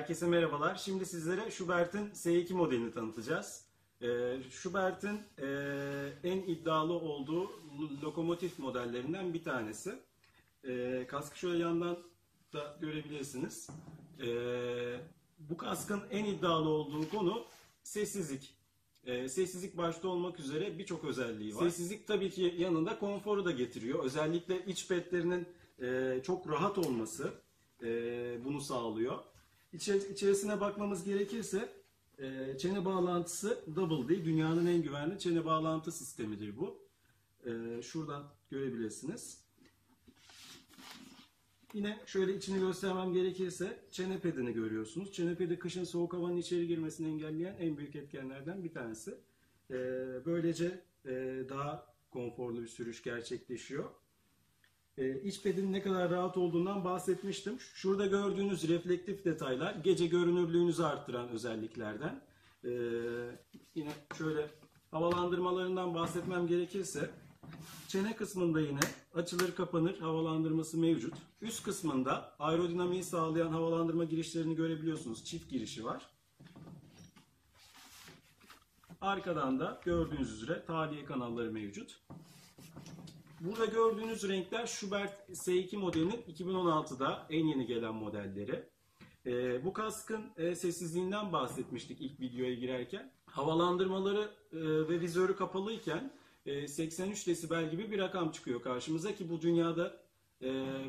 Herkese merhabalar. Şimdi sizlere Schuberth'in S2 modelini tanıtacağız. Schuberth'in en iddialı olduğu lokomotif modellerinden bir tanesi. Kaskı şöyle yandan da görebilirsiniz. Bu kaskın en iddialı olduğu konu sessizlik. Sessizlik başta olmak üzere birçok özelliği var. Sessizlik tabii ki yanında konforu da getiriyor. Özellikle iç petlerinin çok rahat olması bunu sağlıyor. İçerisine bakmamız gerekirse çene bağlantısı Double D. Dünyanın en güvenli çene bağlantı sistemidir bu. Şuradan görebilirsiniz. Yine şöyle içini göstermem gerekirse çene pedini görüyorsunuz. Çene pedi kışın soğuk havanın içeri girmesini engelleyen en büyük etkenlerden bir tanesi. Böylece daha konforlu bir sürüş gerçekleşiyor. İç pedinin ne kadar rahat olduğundan bahsetmiştim. Şurada gördüğünüz reflektif detaylar gece görünürlüğünüzü arttıran özelliklerden. Yine şöyle havalandırmalarından bahsetmem gerekirse çene kısmında yine açılır kapanır havalandırması mevcut. Üst kısmında aerodinamiği sağlayan havalandırma girişlerini görebiliyorsunuz. Çift girişi var. Arkadan da gördüğünüz üzere tahliye kanalları mevcut. Burada gördüğünüz renkler Schuberth S2 modelinin 2016'da en yeni gelen modelleri. Bu kaskın sessizliğinden bahsetmiştik ilk videoya girerken. Havalandırmaları ve vizörü kapalıyken 83 desibel gibi bir rakam çıkıyor karşımıza ki bu dünyada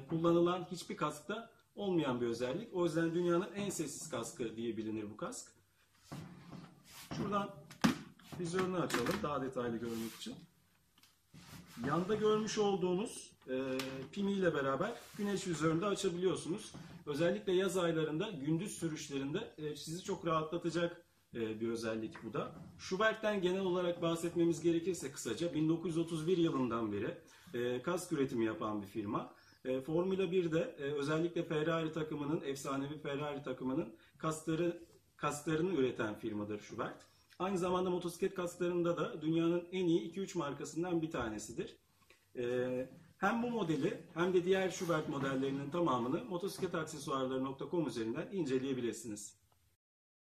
kullanılan hiçbir kaskta olmayan bir özellik. O yüzden dünyanın en sessiz kaskı diye bilinir bu kask. Şuradan vizörünü açalım daha detaylı görmek için. Yanda görmüş olduğunuz pimiyle beraber güneş vizörünü de açabiliyorsunuz. Özellikle yaz aylarında gündüz sürüşlerinde sizi çok rahatlatacak bir özellik bu da. Schuberth'ten genel olarak bahsetmemiz gerekirse kısaca 1931 yılından beri kask üretimi yapan bir firma. Formula 1'de özellikle Ferrari takımının, efsanevi Ferrari takımının kasklarını üreten firmadır Schuberth. Aynı zamanda motosiklet kasklarında da dünyanın en iyi 2-3 markasından bir tanesidir. Hem bu modeli hem de diğer Schuberth modellerinin tamamını motosikletaksesuarları.com üzerinden inceleyebilirsiniz.